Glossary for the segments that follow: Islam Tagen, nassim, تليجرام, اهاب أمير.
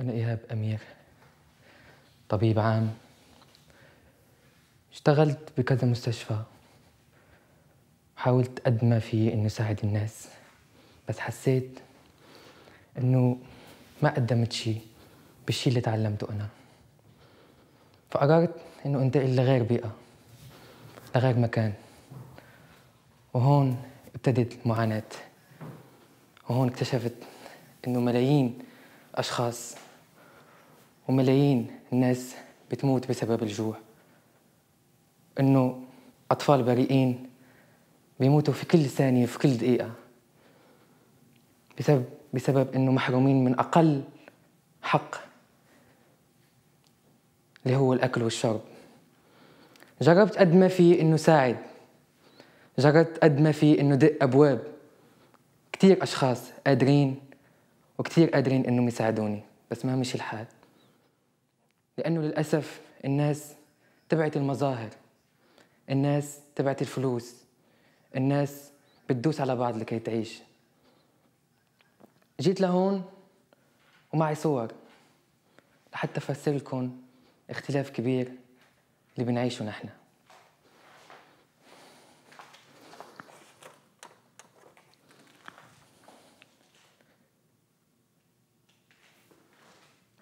أنا إيهاب أمير، طبيب عام، اشتغلت بكذا مستشفى، حاولت قد ما في إني أساعد الناس، بس حسيت إنه ما قدمت شيء بالشيء اللي تعلمته أنا، فقررت إنه أنتقل لغير بيئة، لغير مكان، وهون ابتدت المعاناة، وهون اكتشفت إنه ملايين أشخاص وملايين الناس بتموت بسبب الجوع، إنه أطفال بريئين بيموتوا في كل ثانية في كل دقيقة بسبب إنه محرومين من أقل حق اللي هو الأكل والشرب. جربت قد ما في إنه ساعد، جربت قد ما في إنه دق أبواب كتير أشخاص قادرين وكتير قادرين إنهم يساعدوني، بس ما مشي الحال، لأنه للأسف الناس تبعت المظاهر، الناس تبعت الفلوس، الناس بتدوس على بعض لكي تعيش. جيت لهون ومعي صور لحتى أفسر لكم اختلاف كبير اللي بنعيشه نحن.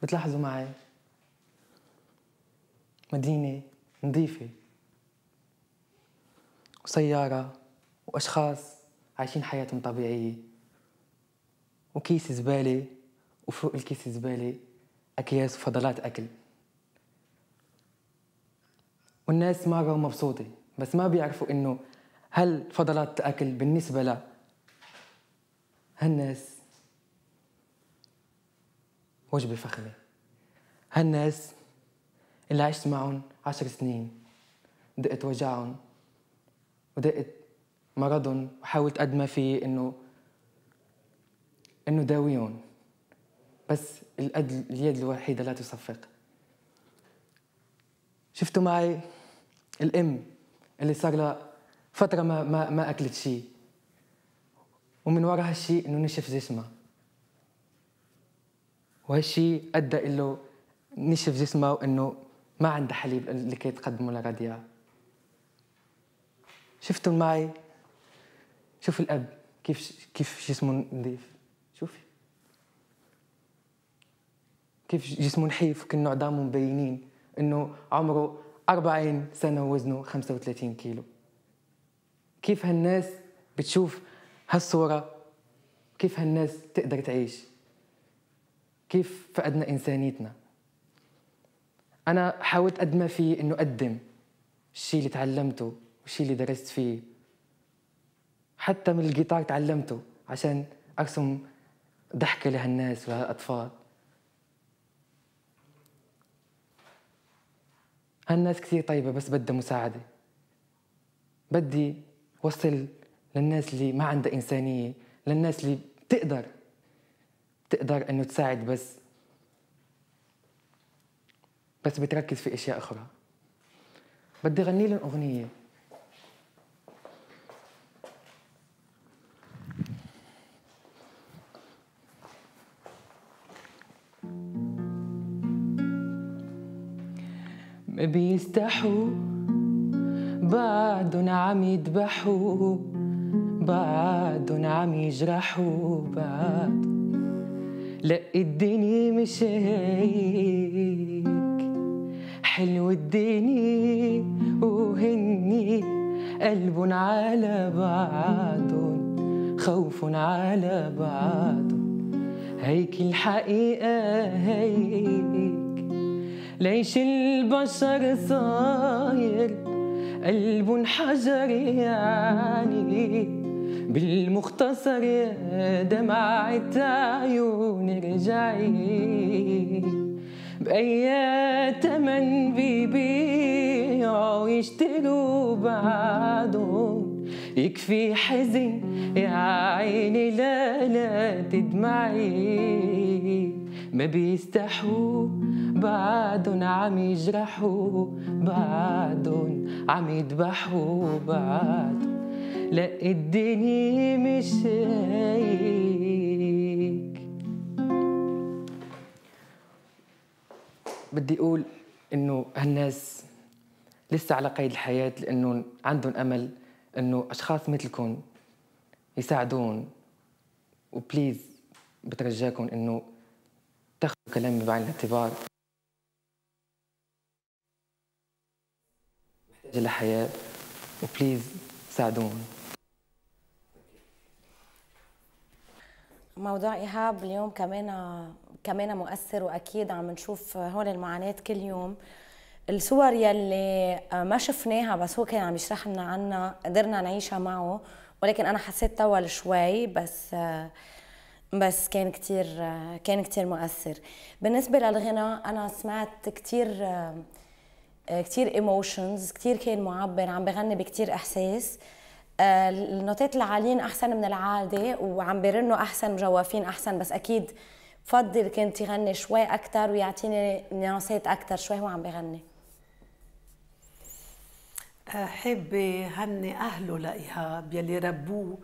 بتلاحظوا معي مدينة نظيفة وسيارة وأشخاص عايشين حياتهم طبيعية، وكيس زبالة وفوق الكيس زبالة أكياس وفضلات أكل، والناس مرة مبسوطة بس ما بيعرفوا إنه هل فضلات أكل بالنسبة له هالناس وجبة فخمة، هالناس اللي عشت معهم 10 سنين دقت وجعهم ودقت مرضهم وحاولت قد ما في إنه داويهم، بس اليد الوحيدة لا تصفق. شفتوا معي الأم اللي صار لها فترة ما أكلت شيء، ومن ورا هالشيء إنه نشف جسمها، وهالشيء أدى إله نشف جسمها وإنه ما عندها حليب لكي تقدمه لرضيعها. شفتوا معي، شوف الأب كيف جسمه نظيف، شوفي كيف جسمه نحيف وكأنه عظامه مبينين، إنه عمره 40 سنة ووزنه 35 كيلو. كيف هالناس بتشوف هالصورة؟ كيف هالناس تقدر تعيش؟ كيف فقدنا إنسانيتنا؟ أنا حاولت قد ما في إنه أقدم الشيء اللي تعلمته والشيء اللي درست فيه، حتى من الجيتار تعلمته عشان أرسم ضحكة لهالناس وهالأطفال. هالناس كثير طيبة بس بدها مساعدة، بدي وصل للناس اللي ما عندها إنسانية، للناس اللي بتقدر إنه تساعد بس بتركز في أشياء أخرى. بدي أغني لهم أغنية، ما بيستحوا بعدن عم يذبحوا، بعدن عم يجرحوا، بعد لا الدنيا مش هيك حلو، الدنيا وهني قلبن على بعضن، خوفن على بعضن، هيك الحقيقة هيك، ليش البشر صاير قلبن حجر، يعني بالمختصر يا دمعة عيون رجعي، بأي تمن بيبيعوا يشتروا بعضهم، يكفي حزن يا عيني لا تدمعي. ما بيستحوا بعدن عم يجرحوا، بعدن عم يذبحوا، بعدن لا الدنيا مش هيك. بدي أقول إنه هالناس لسه على قيد الحياة لأنه عندهم أمل إنه أشخاص مثلكم يساعدون، وبليز بترجاكم إنه تاخذوا كلامي بعين الاعتبار. محتاجة لحياة وبليز ساعدوني. موضوع إيهاب اليوم كمان مؤثر، وأكيد عم نشوف هول المعانات كل يوم. الصور يلي ما شفناها بس هو كان عم يشرح لنا عنها قدرنا نعيشها معه، ولكن أنا حسيت طول شوي بس كان كتير مؤثر. بالنسبة للغنى أنا سمعت كتير ايموشنز، كتير كان معبر، عم بغني بكتير إحساس. النوتات العاليين أحسن من العادة، وعم بيرنوا أحسن، مجوافين أحسن، بس أكيد بفضل كنت يغني شوي أكتر ويعطيني نيانسات أكتر شوي هو عم بغني. حابة هني أهله لإيهاب يلي ربوه،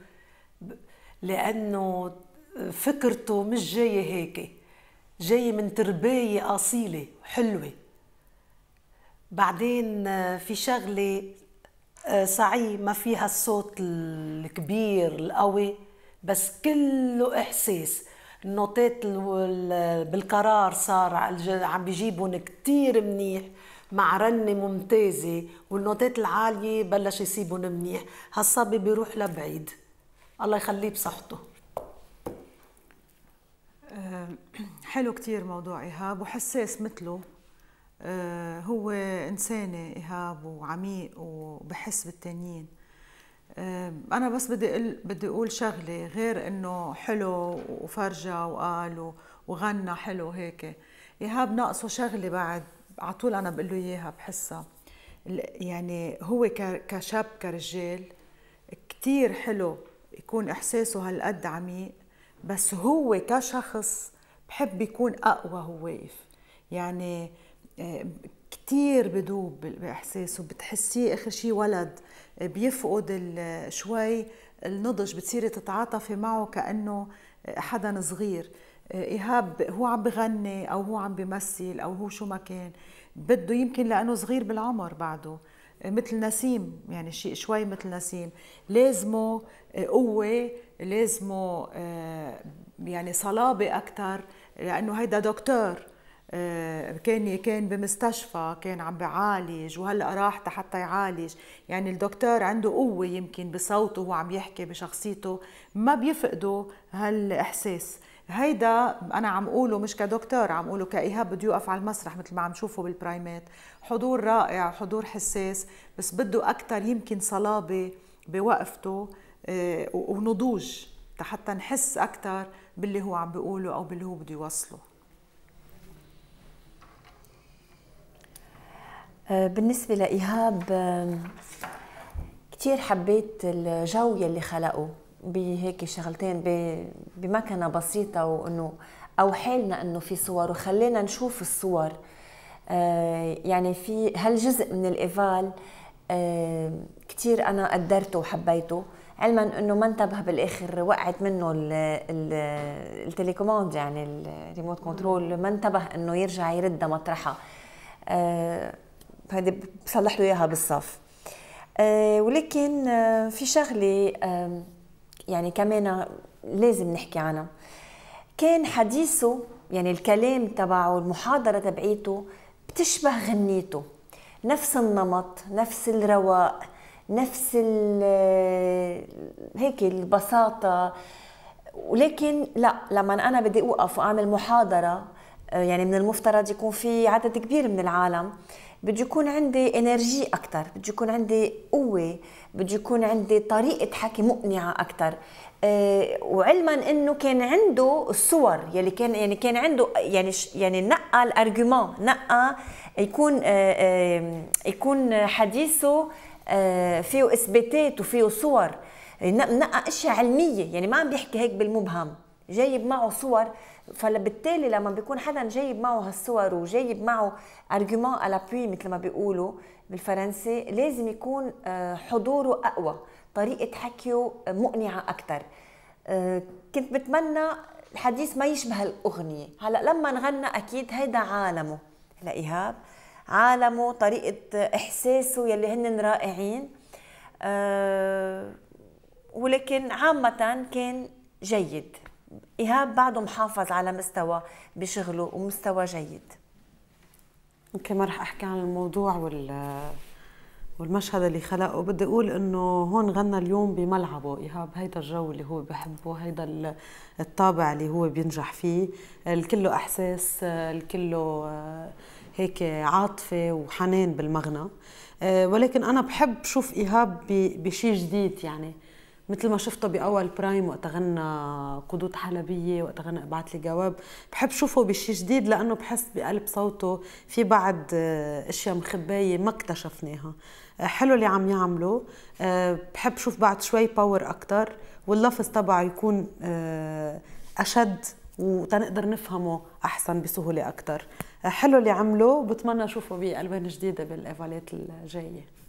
لأنه فكرته مش جاية هيك، جاية من تربية أصيلة حلوة. بعدين في شغلة صعي ما فيها الصوت الكبير القوي، بس كله إحساس. النوتات بالقرار صار عم بيجيبهم كتير منيح مع رنة ممتازة، والنوتات العالية بلش يسيبهم منيح. هالصبي بيروح لبعيد، الله يخليه بصحته. حلو كتير موضوع إيهاب وحساس مثله. هو إنسانة إيهاب وعميق وبحس بالتانيين. أنا بس بدي أقول شغلة، غير إنه حلو وفرجة وقال وغنى حلو هيك، إيهاب ناقصه شغلة بعد. على طول أنا بقول له إياها بحسها، يعني هو كشاب كرجال كتير حلو يكون إحساسه هالقد عميق، بس هو كشخص بحب يكون أقوى. هو واقف يعني كتير بدوب بإحساسه، بتحسيه آخر شي ولد بيفقد شوي النضج، بتصيري تتعاطفي معه كأنه حدا صغير. إيهاب هو عم بغني أو هو عم بيمثل أو هو شو ما كان بده، يمكن لأنه صغير بالعمر بعده، مثل نسيم يعني شوي مثل نسيم، لازمه قوة، لازمه يعني صلابة أكثر، لأنه هيدا دكتور كان بمستشفى، كان عم بيعالج، وهلا راح حتى يعالج. يعني الدكتور عنده قوة يمكن بصوته وهو عم يحكي بشخصيته، ما بيفقده هالإحساس. هيدا أنا عم أقوله مش كدكتور، عم أقوله كإيهاب بده يوقف على المسرح مثل ما عم شوفه بالبرايمات. حضور رائع، حضور حساس، بس بده أكتر يمكن صلابة بوقفته ونضوج حتى نحس أكتر باللي هو عم بيقوله أو باللي هو بده يوصله. بالنسبة لإيهاب كتير حبيت الجو يلي خلقه بهيك شغلتين بمكنه بسيطه، وانه اوحالنا انه في صور وخلينا نشوف الصور. يعني في هالجزء من الايفال كثير انا قدرته وحبيته، علما انه ما انتبه بالاخر، وقعت منه التليكوماند يعني الريموت كنترول، ما انتبه انه يرجع يردها مطرحها. هذا بصلح له اياها بالصف. ولكن في شغله يعني كمان لازم نحكي عنها، كان حديثه يعني الكلام تبعه، المحاضرة تبعيته بتشبه غنيته، نفس النمط، نفس الرواق، نفس هيك البساطة. ولكن لا، لما أنا بدي أوقف وأعمل محاضرة يعني من المفترض يكون في عدد كبير من العالم، بده يكون عندي انرجي اكثر، بده يكون عندي قوه، بده يكون عندي طريقه حكي مقنعه اكثر. وعلما انه كان عنده الصور يلي كان عنده يعني نقى الارجومون، نقى يكون حديثه فيه اثباتات وفيه صور، نقى اشياء علميه، يعني ما عم بيحكي هيك بالمبهم، جايب معه صور. فبالتالي لما بيكون حدا جايب معه هالصور وجايب معه ارجومون الابوي مثل ما بيقولوا بالفرنسي، لازم يكون حضوره اقوى، طريقه حكيه مقنعه اكثر. كنت بتمنى الحديث ما يشبه الاغنيه. هلا لما نغنى اكيد هيدا عالمه، لإيهاب، عالمه، طريقة إحساسه يلي هن رائعين، ولكن عامة كان جيد. إيهاب بعده محافظ على مستوى بشغله ومستوى جيد. يمكن ما رح أحكي عن الموضوع والمشهد اللي خلقه، بدي أقول إنه هون غنى اليوم بملعبه إيهاب، هيدا الجو اللي هو بحبه، هيدا الطابع اللي هو بينجح فيه، الكله إحساس، الكله هيك عاطفة وحنان بالمغنى. ولكن أنا بحب شوف إيهاب بشيء جديد، يعني مثل ما شفته بأول برايم وقت غنى قدود حلبية، وقت غنى ابعت لي جواب، بحب شوفه بشيء جديد لأنه بحس بقلب صوته في بعد أشياء مخباية ما اكتشفناها. حلو اللي عم يعمله، بحب شوف بعد شوي باور أكتر، واللفظ تبعه يكون أشد وتنقدر نفهمه أحسن بسهولة أكتر. حلو اللي عمله، بتمنى أشوفه بألوان جديدة بالإيفالات الجاية.